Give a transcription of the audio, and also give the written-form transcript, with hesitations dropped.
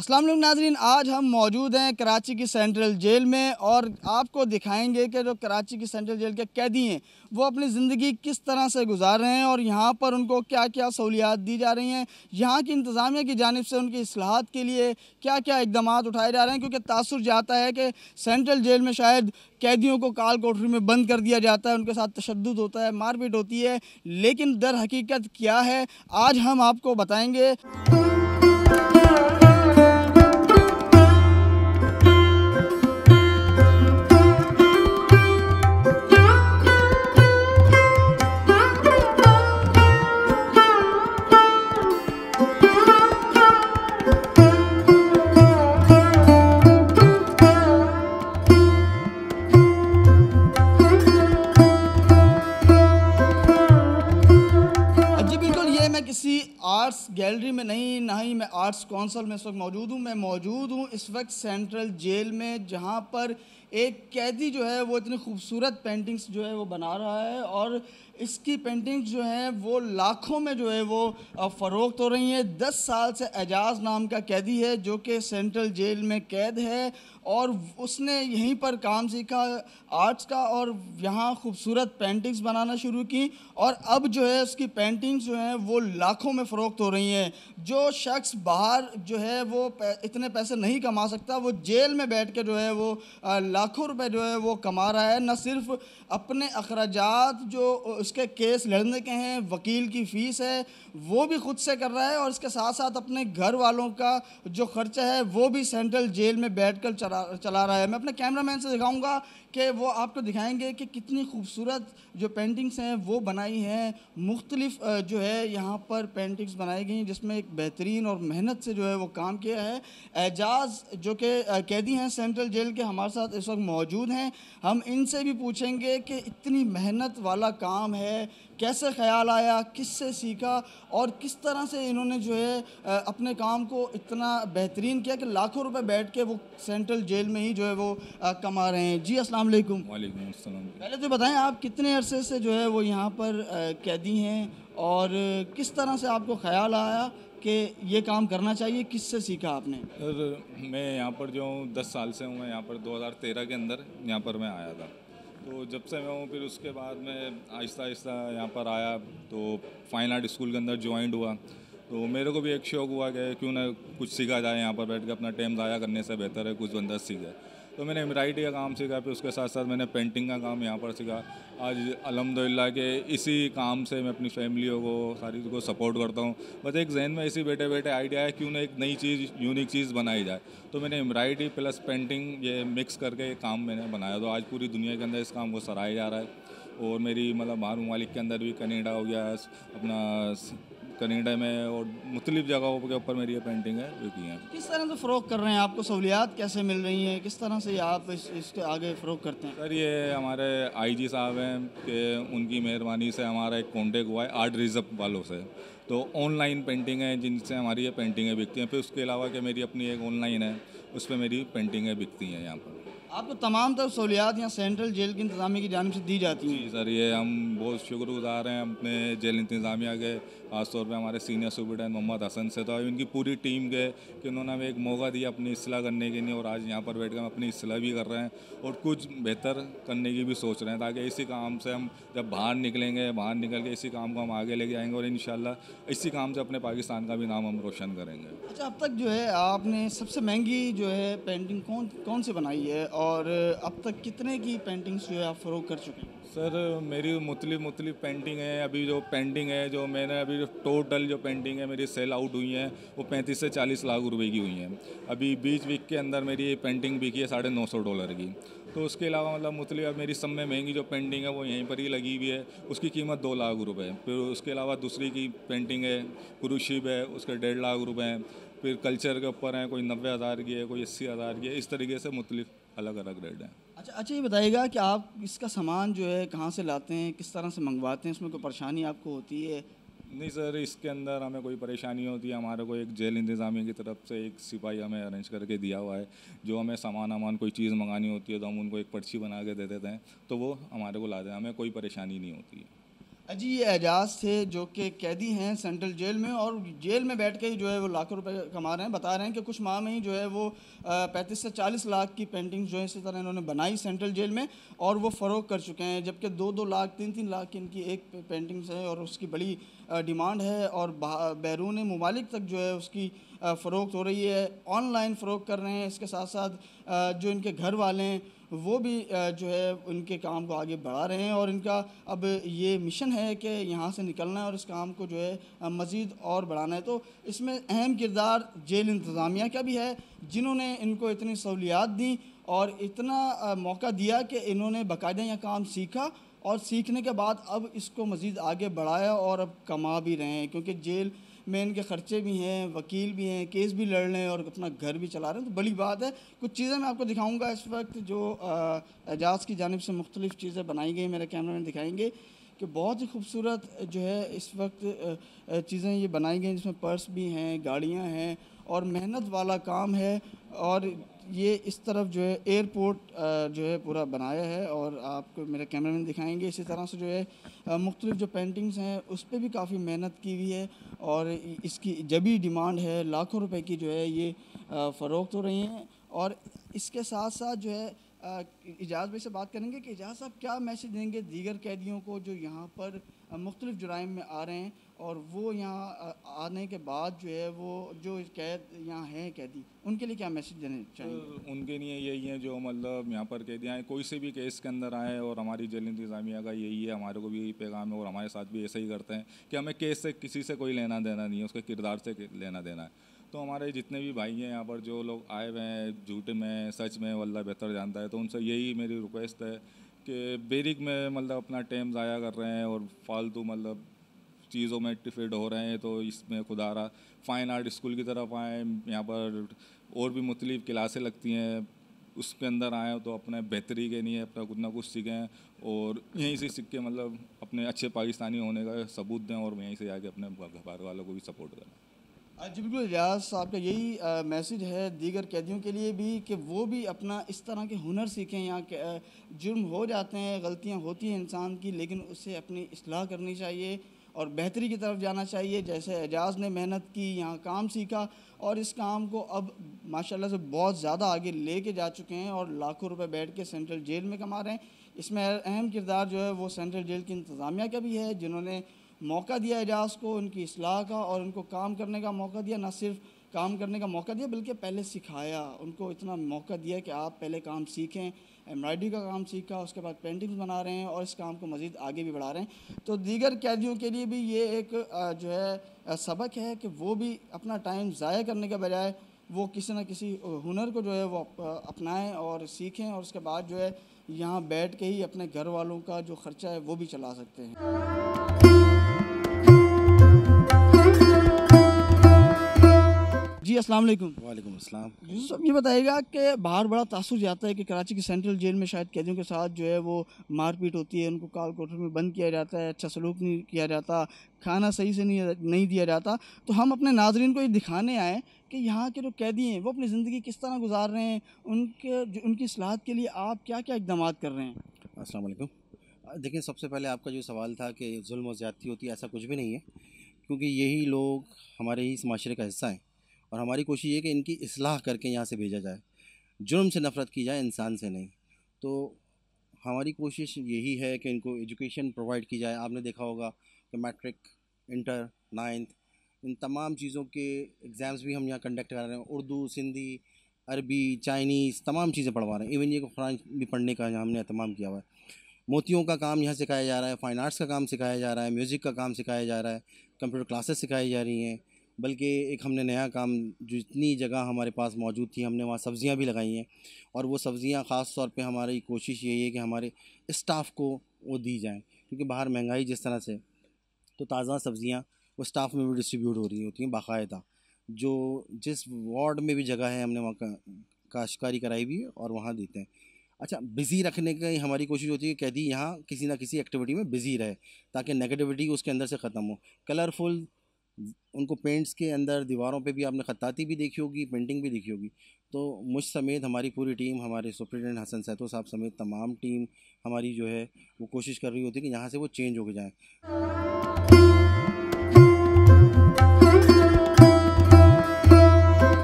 अस्सलाम वालेकुम नाज़रीन, आज हम मौजूद हैं कराची की सेंट्रल जेल में और आपको दिखाएंगे कि जो कराची की सेंट्रल जेल के कैदी हैं वो अपनी ज़िंदगी किस तरह से गुजार रहे हैं और यहाँ पर उनको क्या क्या सहूलियात दी जा रही हैं, यहाँ की इंतज़ामिया की जानिब से उनकी इस्लाहात के लिए क्या क्या इकदाम उठाए जा रहे हैं। क्योंकि तासुर जाता है कि सेंट्रल जेल में शायद कैदियों को काल कोठरी में बंद कर दिया जाता है, उनके साथ तशद्दुद होता है, मारपीट होती है, लेकिन दर हकीकत क्या है आज हम आपको बताएंगे। आर्ट्स गैलरी में नहीं, ना ही मैं आर्ट्स काउंसिल में इस वक्त मौजूद हूँ, मैं मौजूद हूँ इस वक्त सेंट्रल जेल में, जहाँ पर एक कैदी जो है वो इतनी खूबसूरत पेंटिंग्स जो है वो बना रहा है और इसकी पेंटिंग्स जो हैं वो लाखों में जो है वो फ़रोख्त हो रही हैं। 10 साल से एजाज़ नाम का कैदी है जो कि सेंट्रल जेल में कैद है और उसने यहीं पर काम सीखा आर्ट्स का और यहाँ खूबसूरत पेंटिंग्स बनाना शुरू की और अब जो है उसकी पेंटिंग्स जो हैं वो लाखों में फ़रोख्त हो रही हैं। जो शख्स बाहर जो है वो इतने पैसे नहीं कमा सकता, वो जेल में बैठ के जो है वो लाखों रुपए जो है वो कमा रहा है। न सिर्फ अपने अखराजात जो उसके केस लड़ने के हैं, वकील की फ़ीस है वो भी ख़ुद से कर रहा है और इसके साथ साथ अपने घर वालों का जो खर्चा है वो भी सेंट्रल जेल में बैठकर चला रहा है। मैं अपने कैमरामैन से दिखाऊंगा कि वो आपको दिखाएंगे कि कितनी खूबसूरत जो पेंटिंग्स हैं वो बनाई हैं। मुख्तलिफ जो है यहाँ पर पेंटिंग्स बनाई गई जिसमें एक बेहतरीन और मेहनत से जो है वो काम किया है। एजाज़ जो कि कैदी हैं सेंट्रल जेल के हमारे साथ इस वक्त मौजूद हैं, हम इनसे भी पूछेंगे कि इतनी मेहनत वाला काम है, कैसे ख्याल आया, किससे सीखा और किस तरह से इन्होंने जो है अपने काम को इतना बेहतरीन किया कि लाखों रुपए बैठ के वो सेंट्रल जेल में ही जो है वो कमा रहे हैं। जी अस्सलाम वालेकुम। वालेकुम अस्सलाम। पहले तो बताएं आप कितने अरसे से जो है वो यहाँ पर कैदी हैं और किस तरह से आपको ख्याल आया कि ये काम करना चाहिए, किससे सीखा आपने? मैं यहाँ पर जो हूँ 10 साल से हूँ, मैं यहाँ पर 2013 के अंदर यहाँ पर मैं आया था, तो जब से मैं हूँ फिर उसके बाद मैं आहिस्ता आहिस्ता यहाँ पर आया तो फाइन आर्ट स्कूल के अंदर ज्वाइंट हुआ, तो मेरे को भी एक शौक़ हुआ कि क्यों ना कुछ सीखा जाए, यहाँ पर बैठ के अपना टाइम ज़ाया करने से बेहतर है कुछ बंदा सीख जाए। तो मैंने एम्ब्रॉयडरी का काम सीखा, फिर उसके साथ साथ मैंने पेंटिंग का काम यहाँ पर सीखा। आज अल्हम्दुलिल्लाह के इसी काम से मैं अपनी फैमिलियों को सारी को सपोर्ट करता हूँ। बस एक जहन में इसी बैठे बैठे आइडिया है क्यों ना एक नई चीज़, यूनिक चीज़ बनाई जाए, तो मैंने एम्ब्रॉयडरी प्लस पेंटिंग ये मिक्स करके ये काम मैंने बनाया। तो आज पूरी दुनिया के अंदर इस काम को सराहा जा रहा है और मेरी मतलब बाहर ममालिक के अंदर भी कनेडा हो गया, अपना कनेडा में और मुख्तलिफ जगहों के ऊपर मेरी ये पेंटिंग है जो की है। किस तरह से फ़रोग कर रहे हैं, आपको सहूलियात कैसे मिल रही हैं, किस तरह से आप इसके आगे फ़रोग करते हैं? सर ये हमारे आईजी साहब हैं कि उनकी मेहरबानी से हमारा एक कॉन्टेक्ट हुआ है आर्ट रिजर्व वालों से, तो ऑनलाइन पेंटिंग है जिनसे हमारी ये पेंटिंगें बिकती हैं। फिर उसके अलावा कि मेरी अपनी एक ऑनलाइन है उस पर मेरी पेंटिंगें बिकती हैं। यहाँ पर आपको तमाम तरह सहूलियात यहाँ सेंट्रल जेल की इंतज़ामिया की जानिब से दी जाती हैं? जी सर, ये हम बहुत शुक्रगुज़ार हैं अपने जेल इंतज़ामिया के, खासतौर पे हमारे सीनियर सुपरिटेंडेंट मोहम्मद हसन से, तो इनकी पूरी टीम के कि उन्होंने हमें एक मौका दिया अपनी इस्लाह करने के लिए और आज यहाँ पर बैठ कर हम अपनी इस्लाह भी कर रहे हैं और कुछ बेहतर करने की भी सोच रहे हैं, ताकि इसी काम से हम जब बाहर निकलेंगे, बाहर निकल के इसी काम को हम आगे लेके आएँगे और इंशाल्लाह इसी काम से अपने पाकिस्तान का भी नाम हम रोशन करेंगे। अच्छा, अब तक जो है आपने सबसे महंगी जो है पेंटिंग कौन सी बनाई है और अब तक कितने की पेंटिंग्स जो है आप फ़रोग कर चुके हैं? सर मेरी मुख्तलिफ पेंटिंग है, अभी जो पेंटिंग है जो मैंने अभी टोटल जो पेंटिंग है मेरी सेल आउट हुई हैं वो 35 से 40 लाख रुपए की हुई हैं। अभी बीच वीक के अंदर मेरी पेंटिंग बिकी है $950 की, तो उसके अलावा मतलब मुख्तलिफ मेरी सब में महंगी जो पेंटिंग है वो यहीं पर ही लगी हुई है, उसकी कीमत 2 लाख रुपये। फिर उसके अलावा दूसरी की पेंटिंग है क्रूशिप है, उसके 1.5 लाख रुपये हैं। फिर कल्चर के ऊपर हैं, कोई 90,000 की है, कोई 80,000 की है, इस तरीके से मुख्तलिफ अलग अलग रेट हैं। अच्छा, ये बताइएगा कि आप इसका सामान जो है कहाँ से लाते हैं, किस तरह से मंगवाते हैं, इसमें कोई परेशानी आपको होती है? नहीं सर, इसके अंदर हमें कोई परेशानी होती है, हमारे को एक जेल इंतज़ामिया की तरफ से एक सिपाही हमें अरेंज करके दिया हुआ है, जो हमें सामान कोई चीज़ मंगानी होती है तो हम उनको एक पर्ची बना के दे देते हैं, तो वो हमारे को लाते हैं, हमें कोई परेशानी नहीं होती है। जी ये एजाज थे जो कि कैदी हैं सेंट्रल जेल में, और जेल में बैठ के ही जो है वो लाखों रुपए कमा रहे हैं। बता रहे हैं कि कुछ माह में ही जो है वो 35 से 40 लाख की पेंटिंग्स जो है इसी तरह इन्होंने बनाई सेंट्रल जेल में, और वो फ़रोग कर चुके हैं। जबकि 2-2 लाख 3-3 लाख की इनकी एक पेंटिंग्स है और उसकी बड़ी डिमांड है, और बैरून ममालिक तक जो है उसकी फ़रोख्त हो रही है, ऑनलाइन फ़रोख्त कर रहे हैं। इसके साथ साथ जो इनके घर वाले हैं वो भी जो है उनके काम को आगे बढ़ा रहे हैं, और इनका अब ये मिशन है कि यहाँ से निकलना है और इस काम को जो है मज़ीद और बढ़ाना है। तो इसमें अहम किरदार जेल इंतज़ामिया का भी है, जिन्होंने इनको इतनी सहूलियात दी और इतना मौका दिया कि इन्होंने बाकायदा यह काम सीखा, और सीखने के बाद अब इसको मज़ीद आगे बढ़ाया और अब कमा भी रहे हैं, क्योंकि जेल में इनके ख़र्चे भी हैं, वकील भी हैं, केस भी लड़ रहे हैं और अपना घर भी चला रहे हैं। तो बड़ी बात है। कुछ चीज़ें मैं आपको दिखाऊंगा इस वक्त जो एजाज़ की जानिब से मुख्तलिफ़ चीज़ें बनाई गई, मेरे कैमरा में दिखाएंगे कि बहुत ही खूबसूरत जो है इस वक्त चीज़ें ये बनाई गई, जिसमें पर्स भी हैं, गाड़ियाँ हैं, और मेहनत वाला काम है। और ये इस तरफ जो है एयरपोर्ट जो है पूरा बनाया है, और आपको मेरे कैमरा में दिखाएंगे। इसी तरह से जो है मुख्तलिफ़ जो पेंटिंग्स हैं उस पर भी काफ़ी मेहनत की हुई है, और इसकी जबी डिमांड है, लाखों रुपए की जो है ये फ़रोख्त हो रही हैं। और इसके साथ साथ जो है एजाज भाई से बात करेंगे कि एजाज साहब क्या मैसेज देंगे दीगर कैदियों को जो यहाँ पर मुख्तलिफ़ जुराइम में आ रहे हैं, और वो यहाँ आने के बाद जो है वो जो कैद यहाँ हैं कैदी, उनके लिए क्या मैसेज देना चाहिए? उनके लिए यही है जो मतलब यहाँ पर कैदी आएँ, कोई से भी केस के अंदर आए, और हमारी जेल इंतज़ामिया का यही है, हमारे को भी यही पैगाम है, और हमारे साथ भी ऐसा ही करते हैं कि हमें केस से किसी से कोई लेना देना नहीं है, उसके किरदार से लेना देना है। तो हमारे जितने भी भाई हैं यहाँ पर जो लोग आए हुए हैं, झूठे में सच में वल्लाह बेहतर जानता है, तो उनसे यही मेरी रिक्वेस्ट है कि बेरिक में मतलब अपना टाइम ज़ाया कर रहे हैं और फालतू मतलब चीज़ों में टिफिड हो रहे हैं, तो इसमें खुदारा फ़ाइन आर्ट स्कूल की तरफ आएँ। यहाँ पर और भी मुख्तलिफ़ क्लासें लगती हैं, उसके अंदर आएँ तो अपने बेहतरी के लिए अपना कुछ ना कुछ सीखें, और यहीं से सीख के मतलब अपने अच्छे पाकिस्तानी होने का सबूत दें, और यहीं से आके अपने घर वालों को भी सपोर्ट करें। जी बिल्कुल, एजाज साहब का यही मैसेज है दीगर कैदियों के लिए भी कि वो भी अपना इस तरह के हुनर सीखें। यहाँ जुर्म हो जाते हैं, गलतियाँ होती हैं इंसान की, लेकिन उससे अपनी इस्लाह करनी चाहिए और बेहतरी की तरफ जाना चाहिए। जैसे एजाज ने मेहनत की, यहाँ काम सीखा, और इस काम को अब माशाल्लाह से बहुत ज़्यादा आगे लेके जा चुके हैं, और लाखों रुपए बैठ के सेंट्रल जेल में कमा रहे हैं। इसमें अहम किरदार जो है वो सेंट्रल जेल की इंतज़ामिया का भी है, जिन्होंने मौका दिया एजाज को उनकी इस्लाह का, और उनको काम करने का मौका दिया, ना सिर्फ काम करने का मौका दिया बल्कि पहले सिखाया, उनको इतना मौका दिया कि आप पहले काम सीखें। एम्ब्रॉयडरी का काम सीखा, उसके बाद पेंटिंग्स बना रहे हैं और इस काम को मज़ीद आगे भी बढ़ा रहे हैं। तो दीगर कैदियों के लिए भी ये एक जो है सबक है कि वो भी अपना टाइम ज़ाया करने के बजाय वो किसी न किसी हुनर को जो है वो अपनाएं और सीखें, और उसके बाद जो है यहाँ बैठ के ही अपने घर वालों का जो ख़र्चा है वो भी चला सकते हैं। जी अस्सलाम वालेकुम। वालेकुम अस्सलाम। यूसुफ साहब ये बताइएगा कि बाहर बड़ा तासुर जाता है कि कराची की सेंट्रल जेल में शायद कैदियों के साथ जो है वो मारपीट होती है, उनको काल कोठरी में बंद किया जाता है, अच्छा सलूक नहीं किया जाता, खाना सही से नहीं दिया जाता। तो हम अपने नाजरीन को ये दिखाने आए कि यहाँ के जो कैदी हैं वो अपनी ज़िंदगी किस तरह गुजार रहे हैं, उनकी इस्लाहत के लिए आप क्या क्या इक़दाम कर रहे हैं? अस्सलाम वालेकुम। देखिए सबसे पहले आपका जो सवाल था कि जुल्म और ज़्यादती होती है, ऐसा कुछ भी नहीं है, क्योंकि यही लोग हमारे ही इस माशरे का हिस्सा हैं, और हमारी कोशिश ये कि इनकी इस्लाह करके यहाँ से भेजा जाए, जुर्म से नफ़रत की जाए, इंसान से नहीं। तो हमारी कोशिश यही है कि इनको एजुकेशन प्रोवाइड की जाए। आपने देखा होगा कि मैट्रिक, इंटर, 9th, इन तमाम चीज़ों के एग्ज़ाम्स भी हम यहाँ कंडक्ट कर रहे हैं। उर्दू, सिंधी, अरबी, चाइनीज़, तमाम चीज़ें पढ़वा रहे हैं। इवन ये कुरान भी पढ़ने का यहाँ हमने अहतमाम किया हुआ है। मोतियों का काम यहाँ सिखाया जा रहा है, फ़ाइन आर्ट्स का काम सिखाया जा रहा है, म्यूज़िक का काम सिखाया जा रहा है, कंप्यूटर क्लासेस सिखाई जा रही हैं। बल्कि एक हमने नया काम, जितनी जगह हमारे पास मौजूद थी हमने वहाँ सब्ज़ियाँ भी लगाई हैं, और वो सब्ज़ियाँ ख़ास तौर पे हमारी कोशिश यही है कि हमारे स्टाफ़ को वो दी जाएँ, क्योंकि बाहर महंगाई जिस तरह से, तो ताज़ा सब्ज़ियाँ वो स्टाफ़ में भी डिस्ट्रीब्यूट हो रही होती हैं बाकायदा। जो जिस वार्ड में भी जगह है हमने वहाँ काश्तकारी कराई भी और वहाँ देते हैं। अच्छा, बिज़ी रखने की हमारी कोशिश होती है कि कैदी यहाँ किसी ना किसी एक्टिविटी में बिज़ी रहे, ताकि नेगेटिविटी उसके अंदर से ख़त्म हो। कलरफुल उनको पेंट्स के अंदर दीवारों पे भी आपने खत्ताती भी देखी होगी, पेंटिंग भी देखी होगी। तो मुझ समेत हमारी पूरी टीम, हमारे सुपरिटेंडेंट हसन सैतो साहब समेत तमाम टीम हमारी जो है वो कोशिश कर रही होती है कि यहाँ से वो चेंज होके जाएँ।